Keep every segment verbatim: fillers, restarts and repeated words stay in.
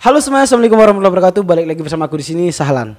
Halo semuanya, assalamualaikum warahmatullahi wabarakatuh. Balik lagi bersama aku di sini, Sahlan.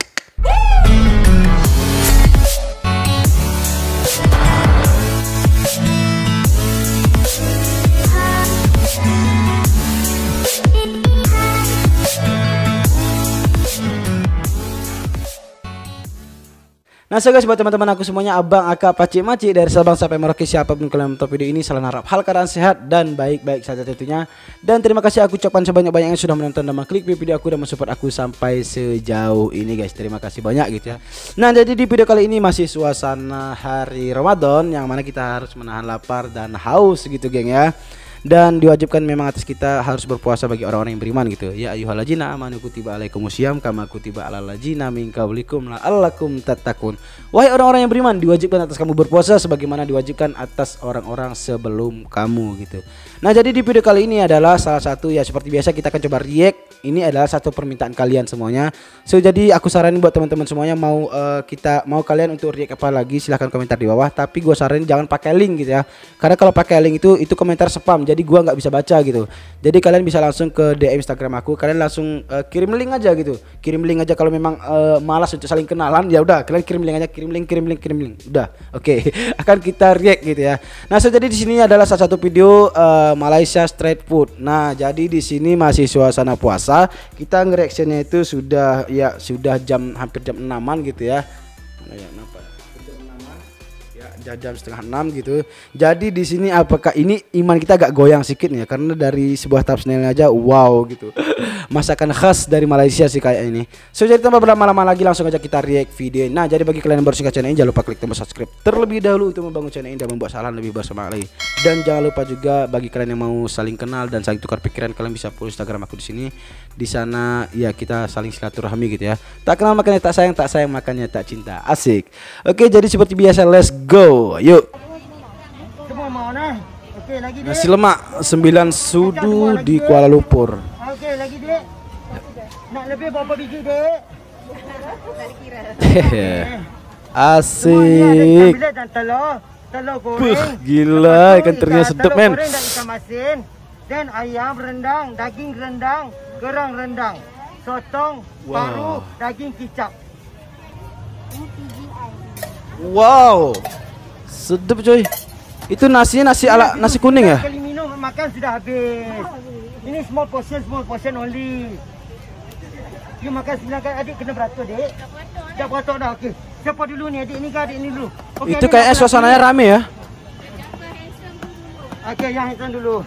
Nah, so guys, buat teman-teman aku semuanya, abang, akak, pacik, macik dari Sabang sampai Merauke, siapapun kalian menonton video ini, Sahlan harap hal keadaan sehat dan baik-baik saja tentunya. Dan terima kasih aku ucapkan sebanyak-banyaknya yang sudah menonton dan mengklik video aku dan mensupport aku sampai sejauh ini guys. Terima kasih banyak gitu ya. Nah, jadi di video kali ini masih suasana hari Ramadan yang mana kita harus menahan lapar dan haus gitu geng ya. Dan diwajibkan memang atas kita harus berpuasa bagi orang-orang yang beriman gitu. Ya ayyuhallazina amanu kutiba alaikumusiyam kama kutiba alal ladzina min qablikum la'allakum tattaqun. Wahai orang-orang yang beriman, diwajibkan atas kamu berpuasa sebagaimana diwajibkan atas orang-orang sebelum kamu gitu. Nah, jadi di video kali ini adalah salah satu, ya seperti biasa kita akan coba react. Ini adalah satu permintaan kalian semuanya. So jadi aku saranin buat teman-teman semuanya, mau uh, kita mau kalian untuk react apa lagi silahkan komentar di bawah. Tapi gue saranin jangan pakai link gitu ya. Karena kalau pakai link itu itu komentar spam. Jadi gua nggak bisa baca gitu. Jadi kalian bisa langsung ke D M Instagram aku. Kalian langsung uh, kirim link aja gitu. Kirim link aja kalau memang uh, malas untuk saling kenalan, ya udah kalian kirim link aja, kirim link, kirim link, kirim link. Udah, oke. Okay. Akan kita react gitu ya. Nah, so jadi di sini adalah salah satu video uh, Malaysia street food. Nah, jadi di sini masih suasana puasa. Kita nge-reactionnya itu sudah ya sudah jam hampir jam enaman gitu ya. Mana ya? Kenapa? Jam setengah enam gitu. Jadi di sini apakah ini iman kita agak goyang sedikit ya, karena dari sebuah thumbnail aja wow gitu. Masakan khas dari Malaysia sih kayak ini. So jadi tanpa berlama-lama lagi langsung aja kita react video. Nah, jadi bagi kalian yang baru suka channel ini, jangan lupa klik tombol subscribe terlebih dahulu untuk membangun channel ini dan membuat Sahlan lebih bersama lagi. Dan jangan lupa juga bagi kalian yang mau saling kenal dan saling tukar pikiran, kalian bisa follow Instagram aku di sini. Di sana ya kita saling silaturahmi gitu ya. Tak kenal makanya tak sayang, tak sayang makanya tak cinta. Asik. Oke, jadi seperti biasa let's go. Yuk, nasi lemak sembilan sudu di Kuala Lumpur. Asik. Puh, gila, ikan terinya sedap men. Dan ayam rendang, daging rendang, kerang rendang, sotong, paru, daging kicap. Wow, sedap coy. Itu nasinya nasi ala nasi kuning ya? Kali minum makan sudah habis. Ini small portion, small portion only. You makan silakan adik, kena beratur dek. Dah beratur dah, okey. Siapa dulu ni adik ni ke adik ni dulu? Okay, itu kayak suasananya ramai ya? Okey, yang handsome dulu.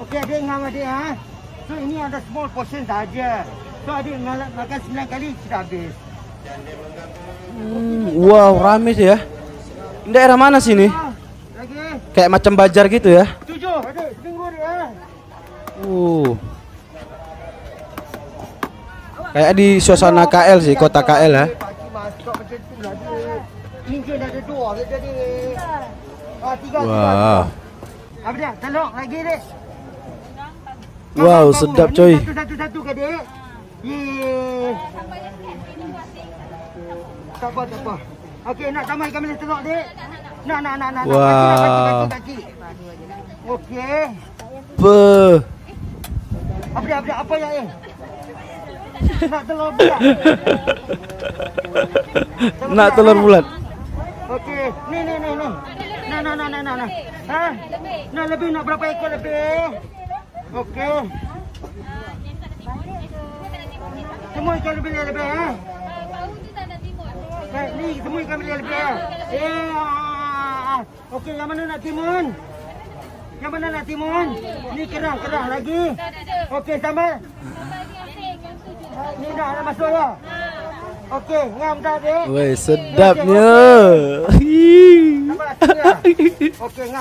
Okey adik, ngam adik ha. So ini ada small portion saja. So adik makan sembilan kali sudah habis. Wow, rame sih ya. Ini daerah mana sih ini? Kayak macam Banjar gitu ya. Uh. Kayak di suasana K L sih, kota K L ya. Wow. Wow, sedap coy. Tak apa, tak apa. Okey, nak tambah ikan bilis telur, dek? Nak, nak, nak, nak. Wow. Okey. Apa? Apa dia, apa dia? Apa yang eh? Nak telur bulat. Nak telur bulat. Okey. Ni, ni, ni, ni. Nak, nak, nak, nak, nak. Ha? Nak lebih, nak berapa ekor lebih? Okey. Semua ikan lebih, lebih, ha? Ni semua ikan bilis lebih. Eh, okey, yang mana nak timun? Yang mana nak timun? Ni kerang, kerang lagi. Okey, sama. Ni dah nak masuk ya? Okey, ngam dah dek. Weh, sedapnya. Okey, ngam.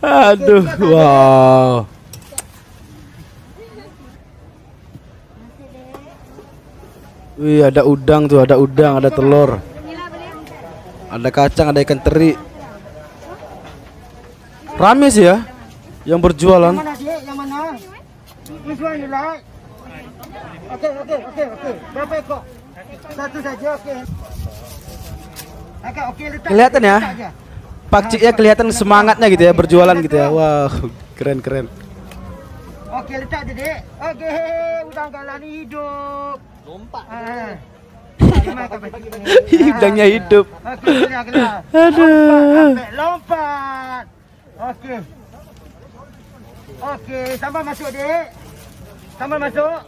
Aduh, wow. Wih, ada udang tuh, ada udang, ada telur, ada kacang, ada ikan teri. Rame sih ya yang berjualan. Oke, oke, oke, oke. Berapa ekor? Satu saja, oke. Oke, oke, kelihatan ya pakciknya, kelihatan semangatnya gitu ya berjualan gitu ya. Wow, keren keren. Okey, letak je, dek. Okey, udang galah ni hidup. Lompat je. Ah. Udangnya hidup. Okey, kena, kena. Aduh. Lompat. Lompat. Okey. Okey, sambal masuk, dek. Sambal masuk.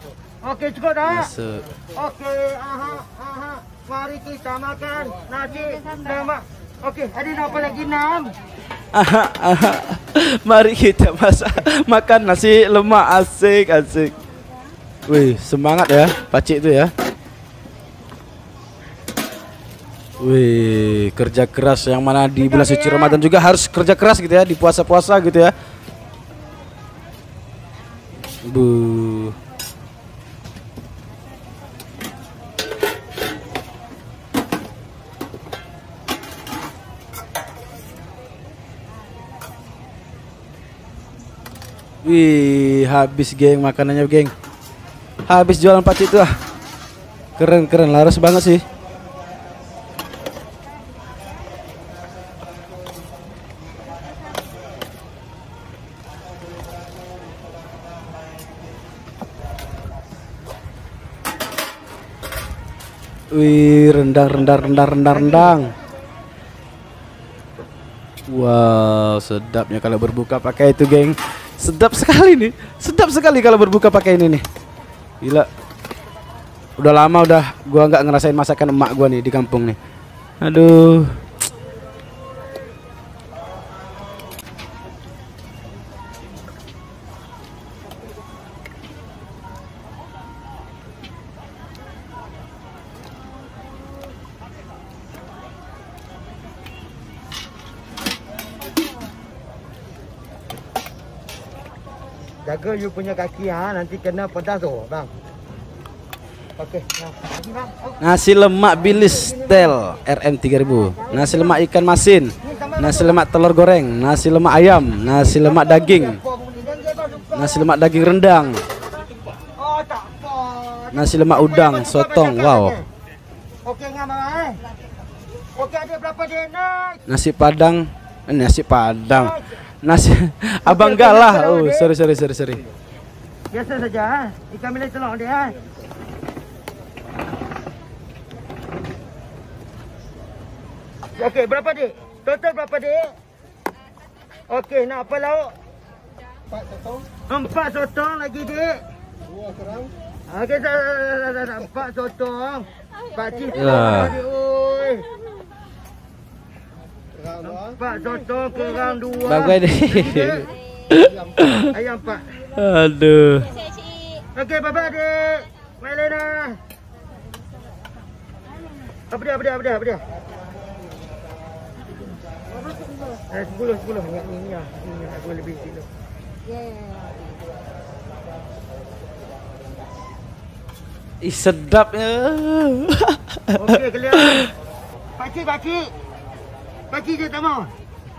Okey, cukup dah. Masuk. Okey, aha, aha. Mari kita makan nasi sama. Okey, ada apa lagi, Nam? Aha, aha. Mari kita masak makan nasi lemak. Asik, asik. Wih, semangat ya pakcik itu ya. Wih, kerja keras yang mana di bulan suci Ramadan juga harus kerja keras gitu ya, di puasa-puasa gitu ya. Bu. Wih, habis geng makanannya geng. Habis jualan pakcik itu ah. Keren-keren, laris banget sih. Wih, rendang-rendang-rendang-rendang. Wow, sedapnya kalau berbuka pakai itu geng. Sedap sekali nih, sedap sekali kalau berbuka pakai ini nih. Gila, udah lama udah gua nggak ngerasain masakan emak gua nih di kampung nih. Aduh. Jaga you punya kaki ha, nanti kena pedas tu bang. Okey. Nasi lemak bilis tel R M tiga ribu. Nasi lemak ikan masin. Nasi lemak telur goreng. Nasi lemak ayam. Nasi lemak daging. Nasi lemak daging rendang. Nasi lemak udang sotong. Wow. Okey ngam bang. Okey ada berapa dia nak? Nasi padang. Eh, nasi padang. Nasi abang galah. Oh, sorry sorry sorry sorry. Biasa saja ha. Ikan bilis telur dia ha. Okey, berapa dik? Total berapa dik? Okey, nak apa lauk? Empat sotong. Empat sotong lagi dik. Dua kerang. Okey, empat sotong. Pak cik. Oi. Pak sotong kerang dua. Bagai deh. Ayam pak. Aduh. Okey, bye-bye dek. Mai Lena. Apa dia? Apa dia? Apa dia? Apa dia? Eh, sepuluh, sepuluh. Ingat ni, ni lah. Ini lah, dua lebih kilo. Ih, sedapnya. Okey, kelihatan. Pakcik, pakcik. Pakcik je tak mahu.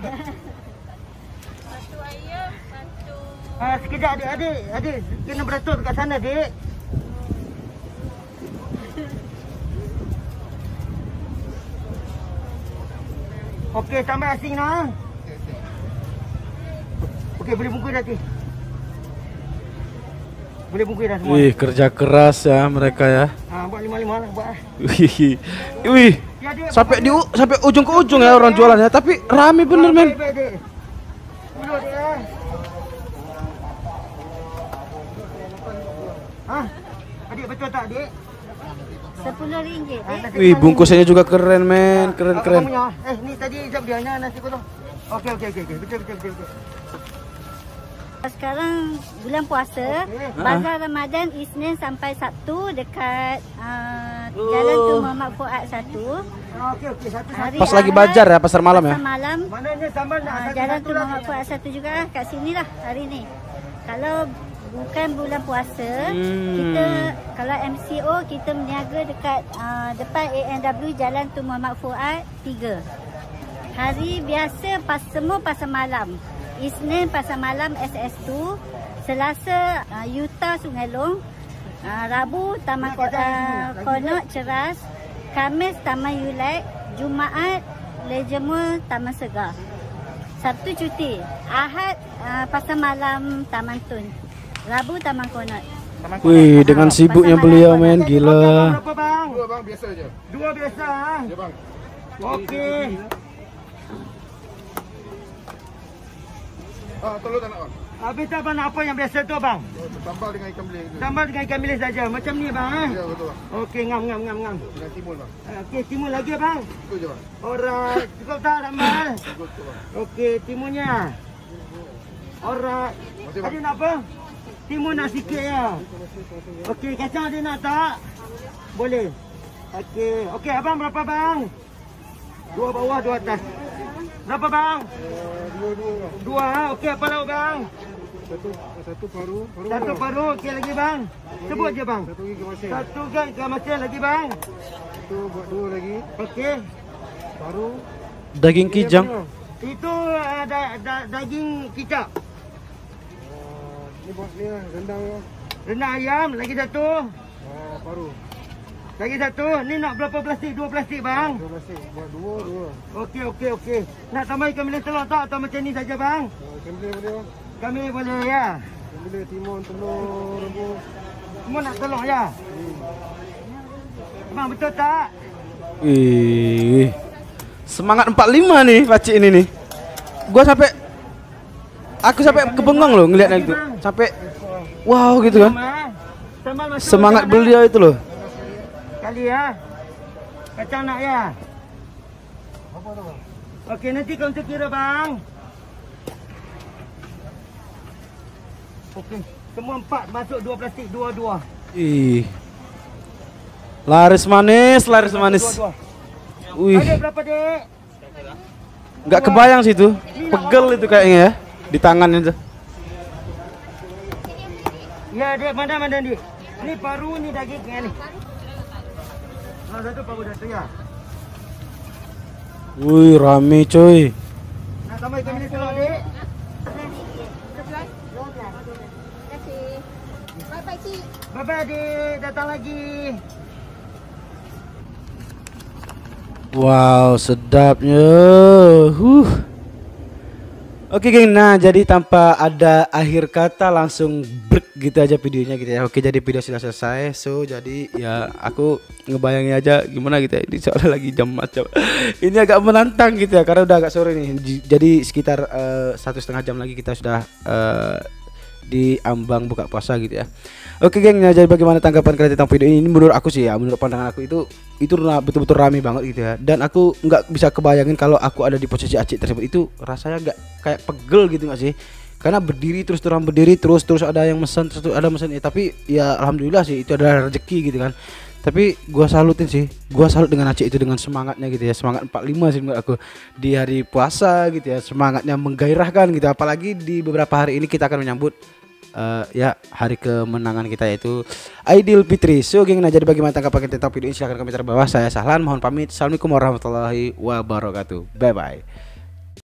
Bantu ayam, bantu. Ah, sekejap adik-adik. Adik, kena beratur dekat sana, adik. Okey, tambah asing lah. Okey, boleh bungkus nanti. Boleh bungkus dah semua. Wih, kerja keras ya mereka ya. Ah, buat lima-lima lah, buat lah. Wih, wih. Sampai di sampai ujung ke ujung ya orang jualannya, tapi rame bener men. Ah, adik betul tak adik? sepuluh ringgit. Wih, bungkusannya juga keren men, keren keren. Eh, ni tadi jap dia hanya nasi kosong. Okey okey okey okey. Betul betul betul. Sekarang bulan puasa, bazar Ramadan Isnin sampai Sabtu dekat uh, Jalan Tun Mohammad Fuad satu. Okey okey, satu satu. Pas lagi bazar ya, pasar malam ya. Pasar malam. Mananya sama uh, Jalan Tun Mohammad Fuad satu juga kat sinilah hari ni. Kalau bukan bulan puasa, hmm. kita kalau M C O kita berniaga dekat uh, depan A N W Jalan Tun Mohammad Fuad tiga. Hari biasa pas semua pasar malam. Isnin pasar malam S S dua, Selasa uh, Yuta Sungai Long, uh, Rabu Taman Konot Ceras, Khamis Taman Yulek, Jumaat Lejemur Taman Segar, Sabtu cuti, Ahad uh, pasar malam Taman Tun. Rabu Taman Konot. Taman Konot. Wih, dengan sibuknya beliau main gila. Berapa bang? Dua bang biasa aja. Dua biasa. Ya bang. Oke. Ah, telur tak nak bang? Habis tak bang apa yang biasa tu bang? Sambal dengan ikan bilis. Sambal dengan ikan bilis saja. Macam ni bang. Ya betul bang. Okey, ngam ngam ngam ngam. Dengan timun bang. Okey, timun lagi bang. Itu je bang. Alright, cukup tak sambal? Cukup tu bang. Okey, timunnya. Alright. Ada nak apa? Timun nak sikit ya. Okey, kacang ada nak tak? Boleh. Okey. Okey, abang berapa bang? Dua bawah, dua atas. Berapa bang? Dua, dua. Dua, okey. Apa lauk bang? Satu, satu paru. paru satu paru, okey lagi bang. Sebut je bang. Satu ikan masin. Satu ikan masin lagi bang. Satu buat dua lagi. Okey. Paru. Daging kijang. Itu uh, da, da, daging kicap. Uh, ini buat ni lah, rendang. Rendang ayam, lagi satu. Uh, paru. Lagi satu, ni nak berapa plastik? Dua plastik bang? Dua plastik, buat dua, dua. Okey, okey, okey. Nak tambah ikan bilis telur tak atau macam ni saja bang? Ikan bilis boleh bang? Kami boleh ya. Ikan bilis, timun, telur, rebus. Semua nak telur ya? Hmm. Bang, betul tak? Eh, semangat empat puluh lima nih pakcik ini nih. Gua sampai aku sampai kebengong loh ngelihatnya itu. Sampai wow gitu kan. Semangat beliau itu loh. Kali ya. Kacang nak ya. Okey, nanti kau untuk kira bang. Okey, semua empat masuk dua plastik dua-dua. Ih. Laris manis, laris manis. Dua, dua. Wih. Ada berapa, Dek? Enggak kebayang sih itu. Pegel itu kayaknya ya di tangannya itu. Ya, Dek, mana-mana, Dek. Ini paru, ini dagingnya nih. Nah, satu paru satu ya. Wih, rame coy. Nah, tambah ikan bilis dulu, Dek. Bye-bye, Cik. Bye-bye, Dek. Datang lagi. Wow, sedapnya. Huh. Oke, geng. Nah, jadi tanpa ada akhir kata langsung break gitu aja videonya gitu ya. Oke, jadi video sudah selesai. So, jadi ya aku ngebayangin aja gimana gitu ya. Ini soalnya lagi jam macam ini agak menantang gitu ya karena udah agak sore nih. Jadi sekitar uh, satu setengah jam lagi kita sudah uh, di ambang buka puasa gitu ya. Oke geng, nah jadi bagaimana tanggapan kalian tentang video ini? Ini menurut aku sih ya, menurut pandangan aku itu itu betul-betul rame banget gitu ya. Dan aku nggak bisa kebayangin kalau aku ada di posisi acik tersebut itu rasanya nggak kayak pegel gitu nggak sih? Karena berdiri terus terang berdiri terus terus ada yang mesen terus ada mesen ya. Tapi ya alhamdulillah sih itu adalah rezeki gitu kan. Tapi gua salutin sih, gua salut dengan acik itu dengan semangatnya gitu ya, semangat empat puluh lima sih menurut aku di hari puasa gitu ya, semangatnya menggairahkan gitu. Apalagi di beberapa hari ini kita akan menyambut Uh, ya hari kemenangan kita yaitu Idul Fitri. So geng, nah jadi bagaimana tanggapan tentang video ini silahkan komentar bawah. Saya Sahlan mohon pamit. Assalamualaikum warahmatullahi wabarakatuh. Bye bye.